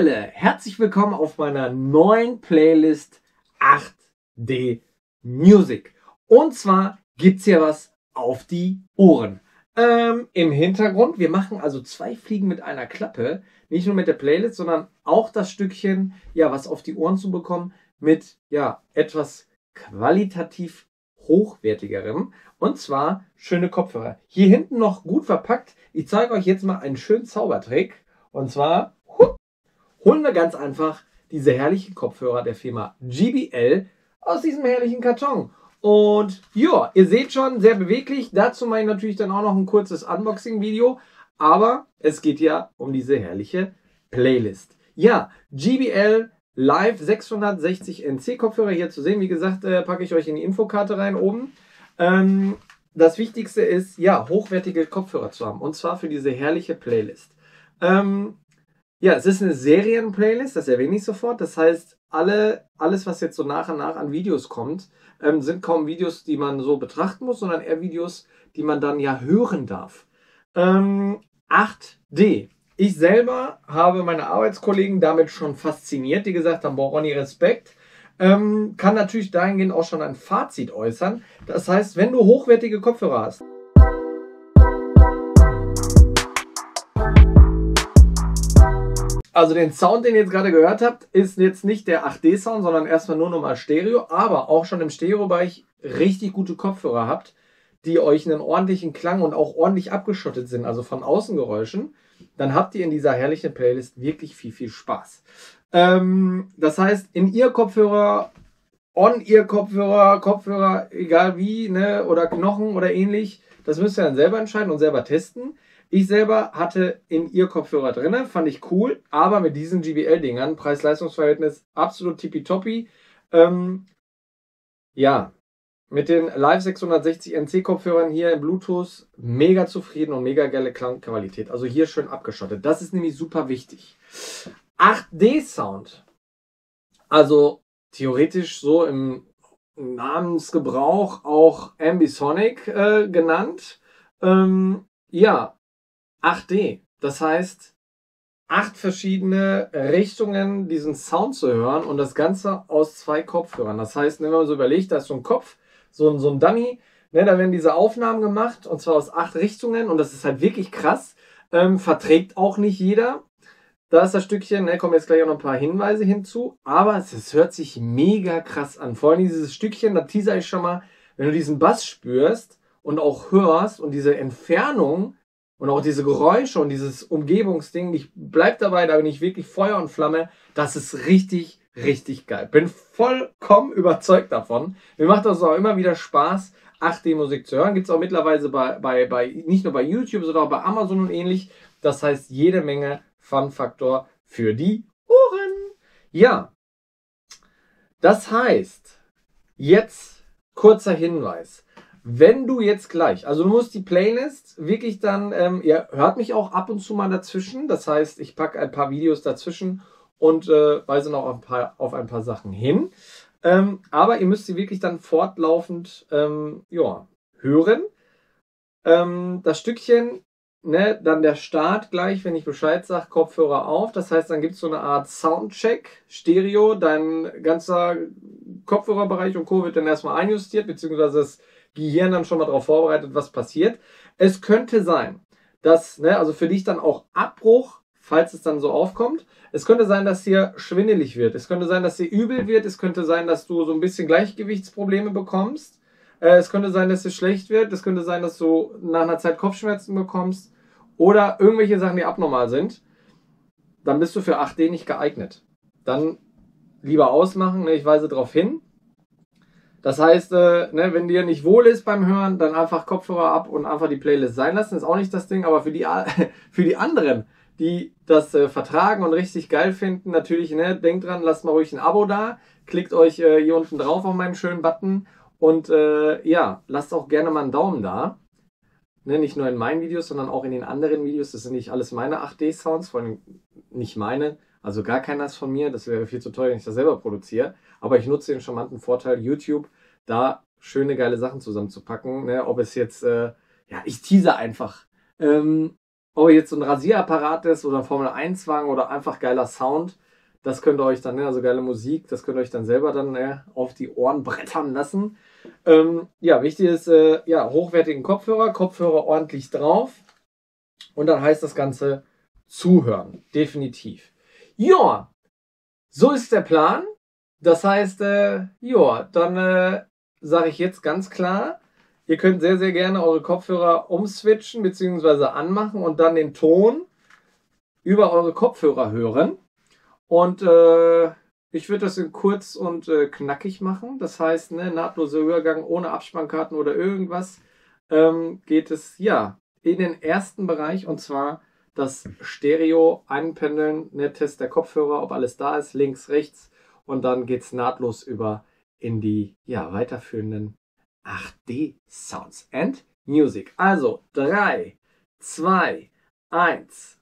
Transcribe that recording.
Hallöle, herzlich willkommen auf meiner neuen Playlist 8D Music. Und zwar gibt's hier was auf die Ohren. Im Hintergrund, wir machen also zwei Fliegen mit einer Klappe. Nicht nur mit der Playlist, sondern auch das Stückchen, ja, was auf die Ohren zu bekommen, mit, ja, etwas qualitativ hochwertigerem. Und zwar schöne Kopfhörer. Hier hinten noch gut verpackt. Ich zeige euch jetzt mal einen schönen Zaubertrick. Und zwar holen wir ganz einfach diese herrlichen Kopfhörer der Firma JBL aus diesem herrlichen Karton. Und ja, ihr seht schon, sehr beweglich. Dazu mache ich natürlich dann auch noch ein kurzes Unboxing-Video. Aber es geht ja um diese herrliche Playlist. Ja, JBL Live 660 NC Kopfhörer hier zu sehen. Wie gesagt, packe ich euch in die Infokarte rein oben. Das Wichtigste ist, ja, hochwertige Kopfhörer zu haben. Und zwar für diese herrliche Playlist. Ja, es ist eine Serien-Playlist, das erwähne ich sofort. Das heißt, alles, was jetzt so nach und nach an Videos kommt, sind kaum Videos, die man so betrachten muss, sondern eher Videos, die man dann ja hören darf. 8D. Ich selber habe meine Arbeitskollegen damit schon fasziniert, die gesagt haben, boah, Ronny, Respekt. Kann natürlich dahingehend auch schon ein Fazit äußern. Das heißt, wenn du hochwertige Kopfhörer hast, also den Sound, den ihr jetzt gerade gehört habt, ist jetzt nicht der 8D-Sound, sondern erstmal nur nochmal Stereo, aber auch schon im Stereo-Bereich richtig gute Kopfhörer habt, die euch einen ordentlichen Klang und auch ordentlich abgeschottet sind, also von Außengeräuschen, dann habt ihr in dieser herrlichen Playlist wirklich viel, viel Spaß. Das heißt, In-Ear-Kopfhörer, On-Ear-Kopfhörer, Kopfhörer, egal wie, ne, oder Knochen oder ähnlich, das müsst ihr dann selber entscheiden und selber testen. Ich selber hatte In-Ear-Kopfhörer drin, fand ich cool, aber mit diesen JBL-Dingern, Preis-Leistungs-Verhältnis absolut tippitoppi. Ja, mit den Live 660 NC-Kopfhörern hier im Bluetooth mega zufrieden und mega geile Klangqualität. Also hier schön abgeschottet. Das ist nämlich super wichtig. 8D-Sound, also theoretisch so im Namensgebrauch auch Ambisonic genannt. Ja. 8D, das heißt 8 verschiedene Richtungen diesen Sound zu hören und das Ganze aus 2 Kopfhörern. Das heißt, wenn man so überlegt, da ist so ein Kopf, so ein Dummy, ne, da werden diese Aufnahmen gemacht und zwar aus 8 Richtungen und das ist halt wirklich krass, verträgt auch nicht jeder. Da ist das Stückchen, ne, kommen jetzt gleich auch noch ein paar Hinweise hinzu, aber es hört sich mega krass an. Vor allem dieses Stückchen, da teaser ich schon mal, wenn du diesen Bass spürst und auch hörst und diese Entfernung, und auch diese Geräusche und dieses Umgebungsding, ich bleib dabei, da bin ich wirklich Feuer und Flamme. Das ist richtig, richtig geil. Bin vollkommen überzeugt davon. Mir macht das auch immer wieder Spaß, 8D-Musik zu hören. Gibt es auch mittlerweile nicht nur bei YouTube, sondern auch bei Amazon und ähnlich. Das heißt, jede Menge Fun-Faktor für die Ohren. Ja, das heißt, jetzt kurzer Hinweis. Wenn du jetzt gleich, also du musst die Playlist wirklich dann, ihr hört mich auch ab und zu mal dazwischen, das heißt, ich packe ein paar Videos dazwischen und weise noch auf ein paar Sachen hin, aber ihr müsst sie wirklich dann fortlaufend ja, hören. Das Stückchen, ne, dann der Start gleich, wenn ich Bescheid sage, Kopfhörer auf, das heißt, dann gibt es so eine Art Soundcheck, Stereo, dein ganzer Kopfhörerbereich und Co. wird dann erstmal einjustiert, beziehungsweise das Gehirn dann schon mal darauf vorbereitet, was passiert. Es könnte sein, dass, ne, also für dich dann auch Abbruch, falls es dann so aufkommt, es könnte sein, dass dir schwindelig wird, es könnte sein, dass dir übel wird, es könnte sein, dass du so ein bisschen Gleichgewichtsprobleme bekommst, es könnte sein, dass dir schlecht wird, es könnte sein, dass du nach einer Zeit Kopfschmerzen bekommst oder irgendwelche Sachen, die abnormal sind, dann bist du für 8D nicht geeignet. Dann lieber ausmachen, ne, ich weise darauf hin. Das heißt, ne, wenn dir nicht wohl ist beim Hören, dann einfach Kopfhörer ab und einfach die Playlist sein lassen. Ist auch nicht das Ding, aber für die anderen, die das vertragen und richtig geil finden, natürlich, ne, denkt dran, lasst mal ruhig ein Abo da, klickt euch hier unten drauf auf meinen schönen Button und ja, lasst auch gerne mal einen Daumen da. Ne, nicht nur in meinen Videos, sondern auch in den anderen Videos. Das sind nicht alles meine 8D-Sounds, vor allem nicht meine. Also gar keiner ist von mir, das wäre viel zu teuer, wenn ich das selber produziere. Aber ich nutze den charmanten Vorteil YouTube, da schöne, geile Sachen zusammenzupacken. Ne? Ob es jetzt, ja, ich tease einfach. Ob ihr jetzt so ein Rasierapparat ist oder Formel-1-Wagen oder einfach geiler Sound, das könnt ihr euch dann, also geile Musik, das könnt ihr euch dann selber dann auf die Ohren brettern lassen. Ja, wichtig ist, hochwertigen Kopfhörer ordentlich drauf. Und dann heißt das Ganze zuhören, definitiv. Ja, so ist der Plan. Das heißt, dann sage ich jetzt ganz klar, ihr könnt sehr, sehr gerne eure Kopfhörer umswitchen bzw. anmachen und dann den Ton über eure Kopfhörer hören. Und ich würde das in kurz und knackig machen. Das heißt, nahtloser Übergang ohne Abspannkarten oder irgendwas, geht es ja in den ersten Bereich, und zwar das Stereo einpendeln, Test der Kopfhörer, ob alles da ist, links, rechts, und dann geht es nahtlos über in die weiterführenden 8D Sounds and Music. Also 3, 2, 1.